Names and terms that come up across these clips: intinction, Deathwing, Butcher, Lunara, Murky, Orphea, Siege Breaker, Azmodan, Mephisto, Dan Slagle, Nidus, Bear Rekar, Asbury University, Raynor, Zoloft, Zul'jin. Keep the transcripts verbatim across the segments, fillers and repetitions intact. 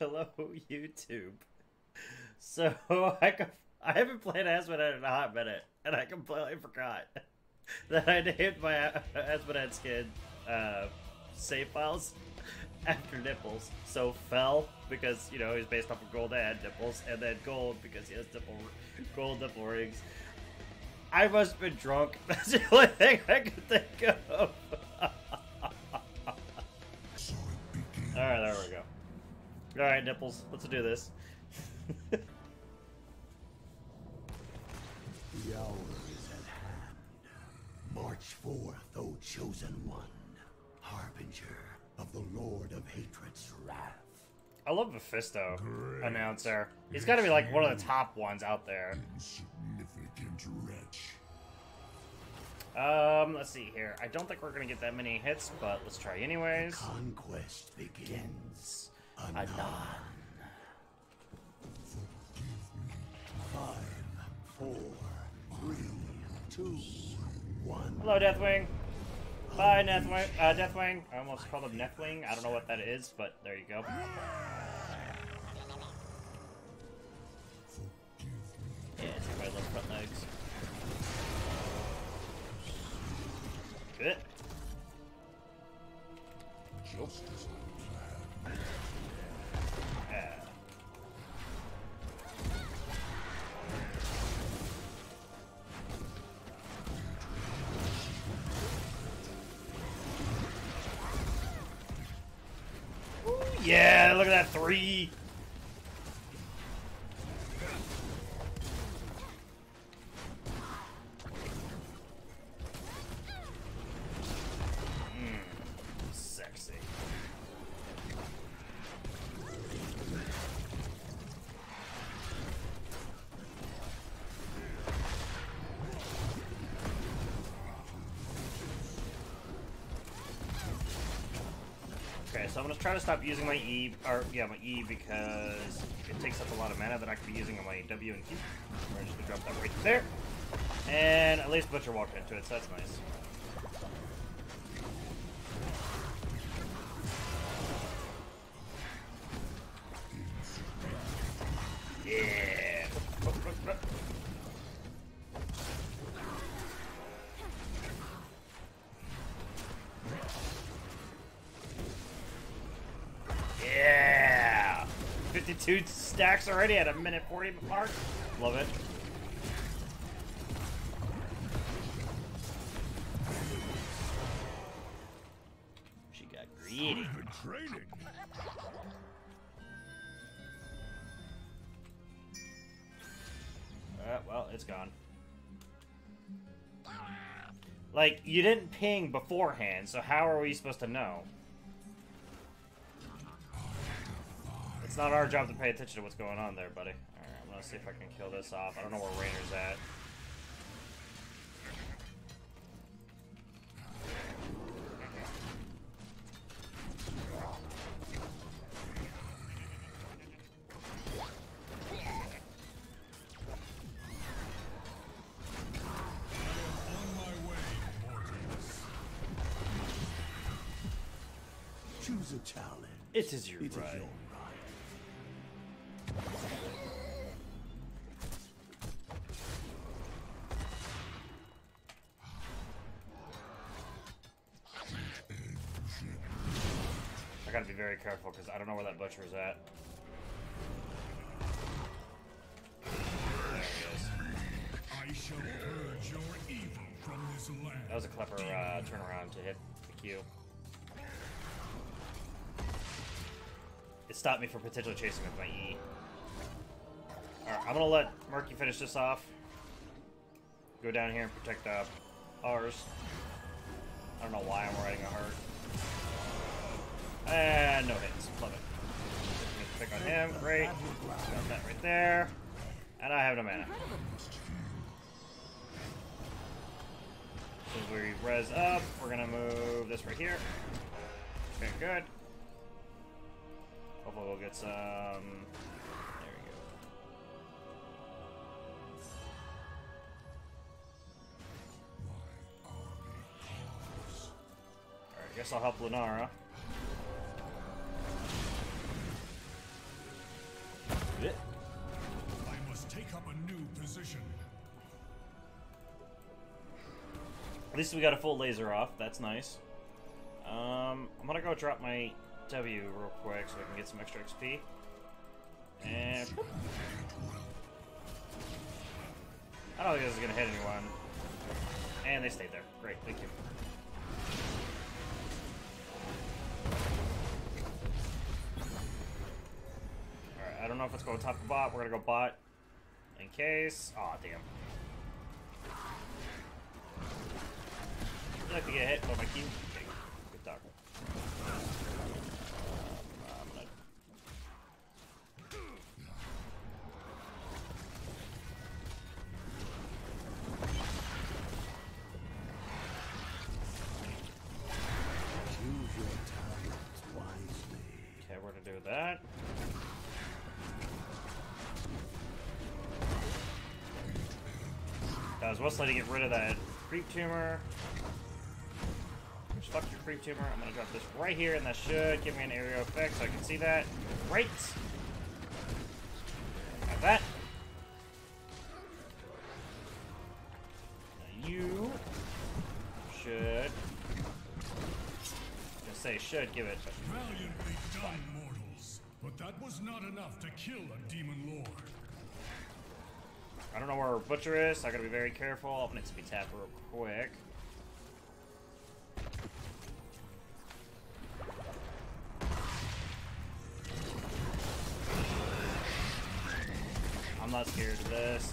Hello, YouTube. So, I, can, I haven't played Azmodan in a hot minute, and I completely forgot that I named my Azmodan skin uh, save files after nipples. So, Fell, because, you know, he's based off of gold and nipples, and then Gold, because he has nipple, gold nipple rings. I must have been drunk. That's the only thing I could think of. Alright, there we go. Alright, nipples, let's do this. The hour is at hand. March forth, O chosen one, harbinger of the Lord of Hatred's wrath. I love Mephisto, great announcer. He's gotta be like one of the top ones out there. Insignificant wretch. Um, let's see here. I don't think we're gonna get that many hits, but let's try anyways. The conquest begins. Anon. Anon. Forgive me. Five, four, three, two, one. Hello, Deathwing. Bye, Deathwing. Uh, Deathwing. I almost called him Deathwing. I don't know what that is, but there you go. Yeah, it's my little front legs. Good. Justice. Yeah. Ooh, yeah, look at that three. So I'm gonna try to stop using my E, or yeah, my E, because it takes up a lot of mana that I could be using on my W and Q. We're just gonna drop that right there, and at least Butcher walked into it, so that's nice. Yeah. Yeah! fifty-two stacks already at a minute forty mark. Love it. She got greedy. Training. Uh, well, it's gone. Like, you didn't ping beforehand, so how are we supposed to know? It's not our job to pay attention to what's going on there, buddy. Alright, I'm gonna see if I can kill this off. I don't know where Raynor's at. Choose a challenge. It is your it right. Is your I gotta be very careful because I don't know where that butcher is at. There he is. I shall purge your evil from this land. That was a clever uh, turnaround to hit the Q. It stopped me from potentially chasing with my E. Alright, I'm gonna let Murky finish this off. Go down here and protect uh, ours. I don't know why I'm riding a heart. And no hits. Love it. Pick on him. Great. Got that right there. And I have no mana. As we res up, we're gonna move this right here. Okay, good. Hopefully we'll get some... There we go. Alright, I guess I'll help Lunara. It. I must take up a new position. At least we got a full laser off. That's nice. Um, I'm gonna go drop my W real quick so I can get some extra X P. And I don't think this is gonna hit anyone. And they stayed there. Great, thank you. Alright, I don't know if it's going top to bot. We're gonna go bot. In case. Aw, damn. I'd like to get hit by my cube. Good dog. That. I was mostly to get rid of that creep tumor. Just fuck your creep tumor. I'm gonna drop this right here, and that should give me an area effect so I can see that. Right! Got that. Now you should. I was gonna say, should give it. Valiantly done. But that was not enough to kill a demon lord. I don't know where our butcher is, so I gotta be very careful. I'm gonna X P tap real quick. I'm not scared of this.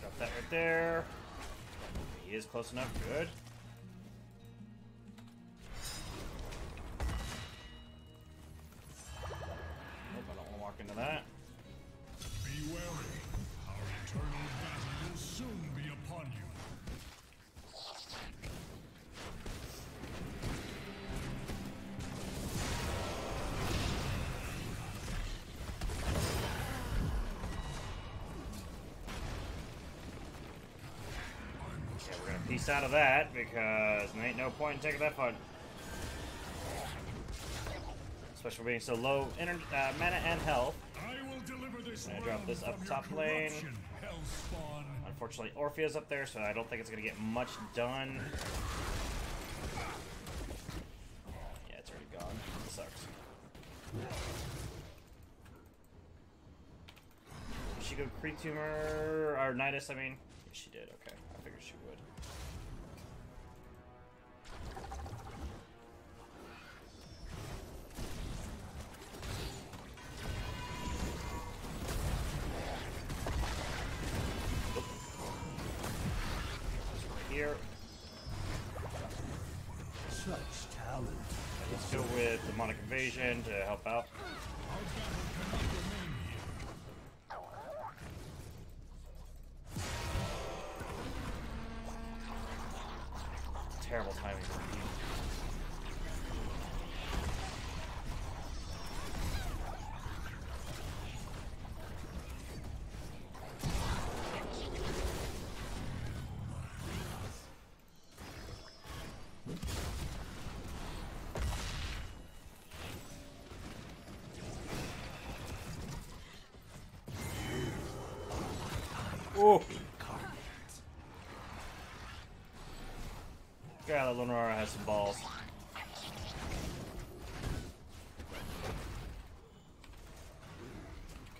Drop that right there. He is close enough. Good. Nope, I don't want to walk into that. Be wary. Our eternal battle will soon be upon you. Out of that because there ain't no point in taking that fun, especially being so low energy, uh, mana and health. I will deliver this. And I drop this up top lane. Unfortunately, Orphea's up there, so I don't think it's gonna get much done. Yeah, it's already gone. It sucks. Did she go Creep Tumor or Nidus? I mean, yeah, she did. Okay, I figured she would. To help out. Terrible timing for me. Oh. God, Lunara has some balls. Okay,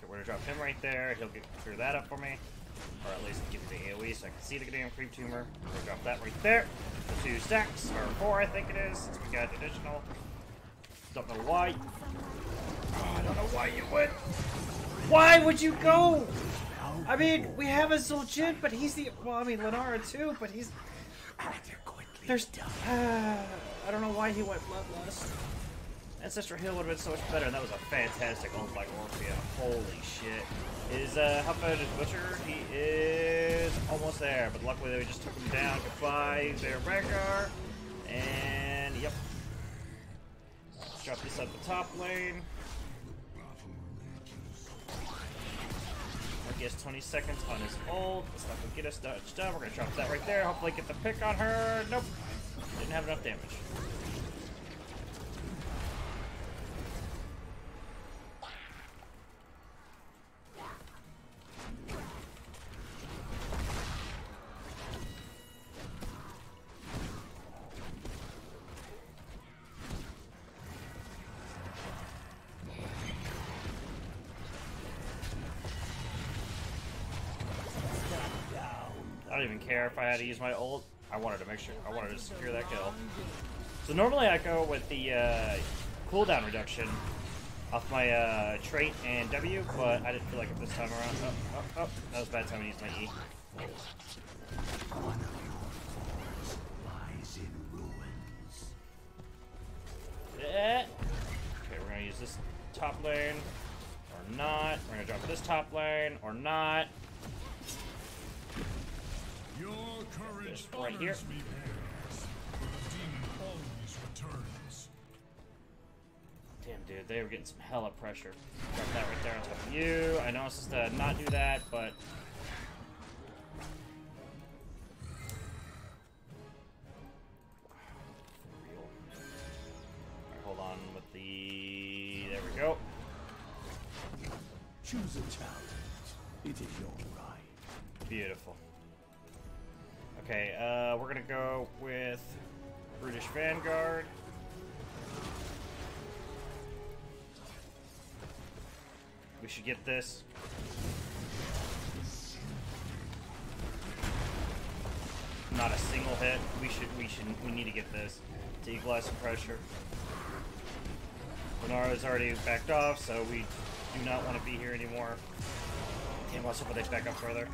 we're gonna drop him right there. He'll get clear that up for me. Or at least give me the AoE so I can see the damn creep tumor. We'll drop that right there. The two stacks, or four I think it is, since we got additional. Don't know why. Oh, I don't know why you would. Why would you go? I mean, we have a Zul'jin, but he's the... Well, I mean, Lunara too, but he's... There's... Uh, I don't know why he went Bloodlust. Ancestral Hill would have been so much better. That was a fantastic ult by Orphea. Holy shit. Is, uh, how far is Butcher? He is almost there, but luckily they just took him down. Goodbye, Bear Rekar. And, yep. Let's drop this up the top lane. He has twenty seconds on his ult. It's not gonna get us dodged up. We're gonna drop that right there. Hopefully get the pick on her. Nope. Didn't have enough damage. I don't even care if I had to use my ult. I wanted to make sure. I wanted to secure that kill. So normally I go with the uh, cooldown reduction off my uh, trait and W, but I didn't feel like it this time around. Oh, oh, oh. That was a bad time to use my E. Yeah. Okay, we're gonna use this top lane or not. We're gonna drop this top lane or not. Your courage right here. Me bears, the demon always returns. Damn, dude, they were getting some hella pressure. Drop that right there on top of you. I know I'm supposed to not do that, but alright, hold on with the. There we go. Choose a challenge. It is your right. Beautiful. Okay, uh, we're gonna go with Brutish Vanguard. We should get this. Not a single hit. We should, we should, we need to get this to equalize some pressure. Lunara's already backed off, so we do not want to be here anymore. Damn, let's hope they back up further.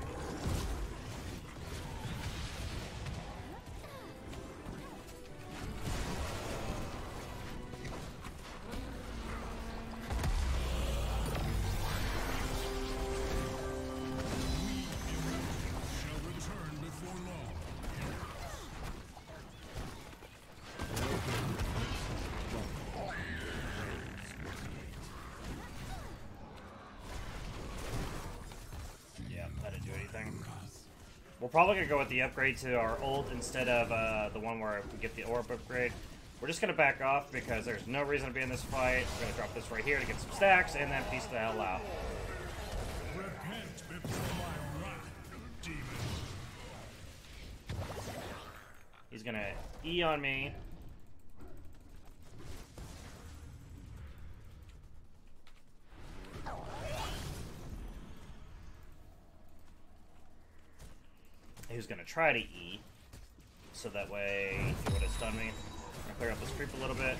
We're probably going to go with the upgrade to our ult instead of uh, the one where we get the orb upgrade. We're just going to back off because there's no reason to be in this fight. We're going to drop this right here to get some stacks and then peace the hell out. Repent before my wrath, demon. He's going to E on me. Who's gonna try to E, so that way he would have stunned me. I'm gonna clear up this creep a little bit.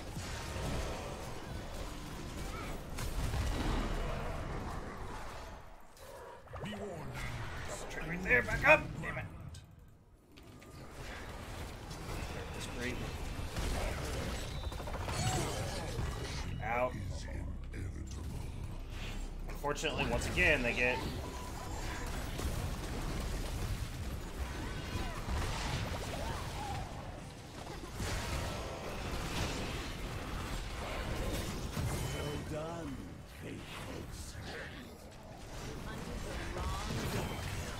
Trick right there, back up! Damn it. Clear up this creep. Get out. Unfortunately, once again, they get.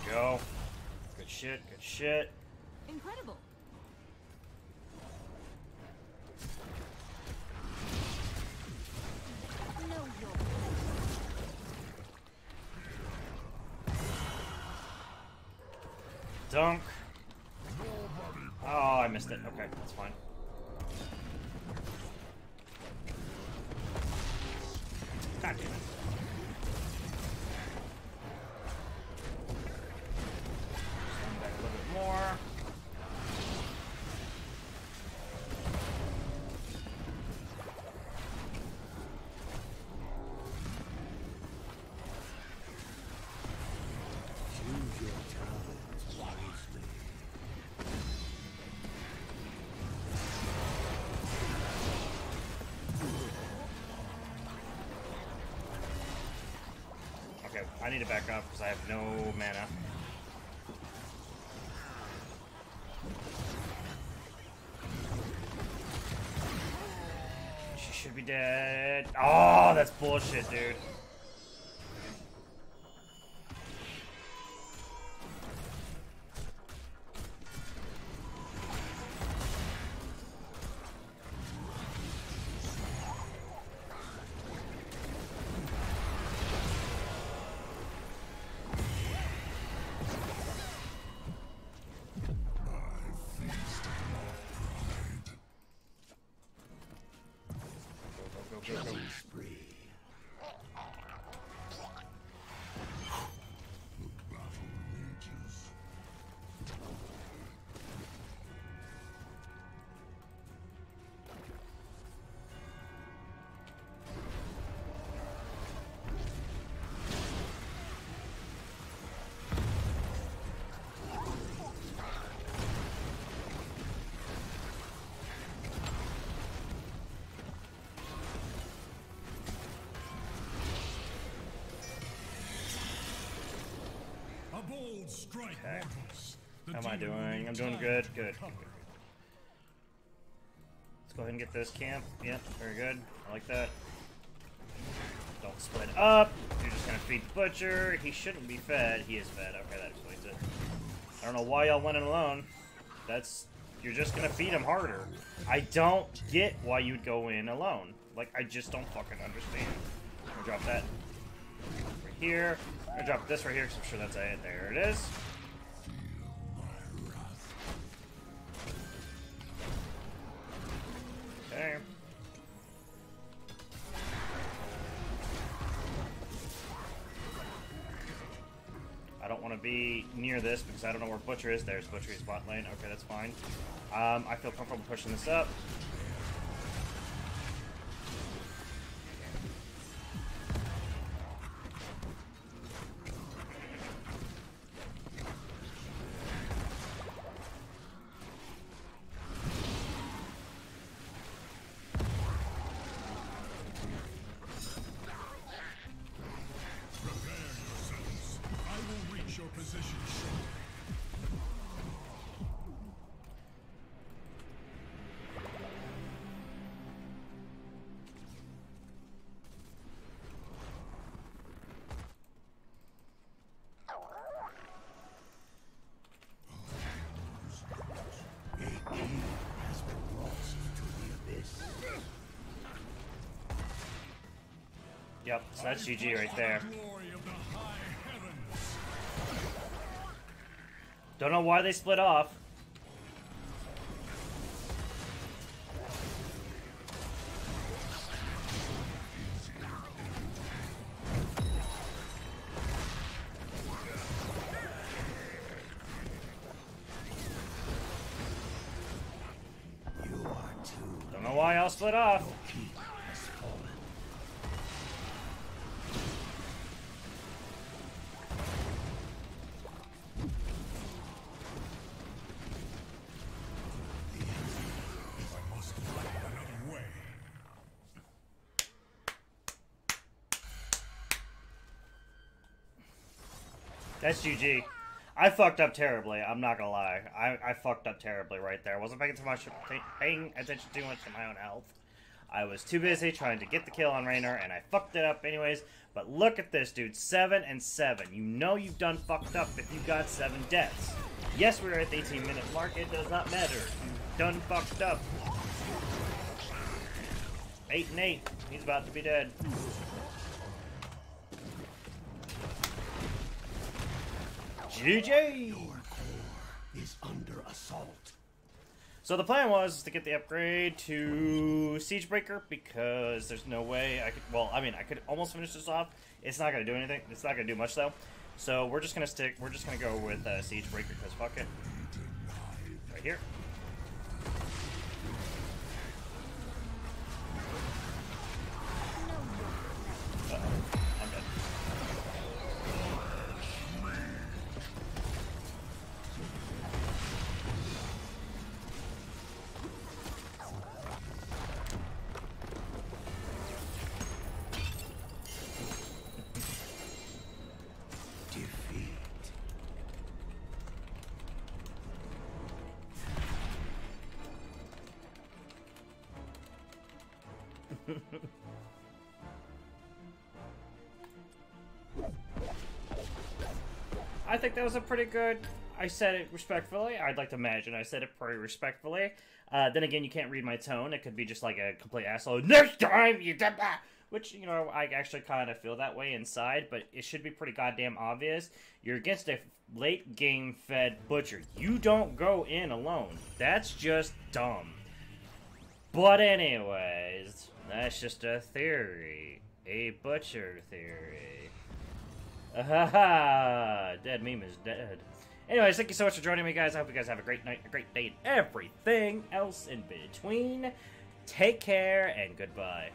Go. Good shit, good shit. Incredible. Dunk. Oh, I missed it. Okay, that's fine. God damn it. I need to back off because I have no mana. She should be dead. Oh, that's bullshit, dude. Okay. How am I doing? I'm doing good. Good. Good. Let's go ahead and get this camp. Yep, very good. I like that. Don't split up. You're just gonna feed the butcher. He shouldn't be fed. He is fed. Okay, that explains it. I don't know why y'all went in alone. That's... You're just gonna feed him harder. I don't get why you'd go in alone. Like, I just don't fucking understand. I'm gonna drop that over here. I dropped this right here because I'm sure that's it. There it is. Okay. I don't want to be near this because I don't know where Butcher is. There's Butcher, he's bot lane. Okay, that's fine. Um, I feel comfortable pushing this up. Yep, so that's G G right there. Don't know why they split off. Don't know why y'all split off. That's G G. I fucked up terribly. I'm not gonna lie. I, I fucked up terribly right there. I wasn't paying too much, paying attention too much to my own health. I was too busy trying to get the kill on Raynor, and I fucked it up anyways. But look at this, dude. Seven and seven. You know you've done fucked up if you got seven deaths. Yes, we're at the eighteen minute mark. It does not matter. You've done fucked up. Eight and eight. He's about to be dead. G G! Your core is under assault. So the plan was to get the upgrade to Siege Breaker because there's no way I could... Well, I mean, I could almost finish this off. It's not going to do anything. It's not going to do much, though. So we're just going to stick... We're just going to go with uh, Siege Breaker because fuck it. Right here. Uh-oh. I think that was a pretty good... I said it respectfully. I'd like to imagine I said it pretty respectfully. Uh, then again, you can't read my tone. It could be just like a complete asshole. Next time you did that! Which, you know, I actually kind of feel that way inside, but it should be pretty goddamn obvious. You're against a late-game fed Butcher. You don't go in alone. That's just dumb. But anyways, that's just a theory. A Butcher theory. Ahaha! Dead meme is dead. Anyways, thank you so much for joining me, guys. I hope you guys have a great night, a great day, and everything else in between. Take care, and goodbye.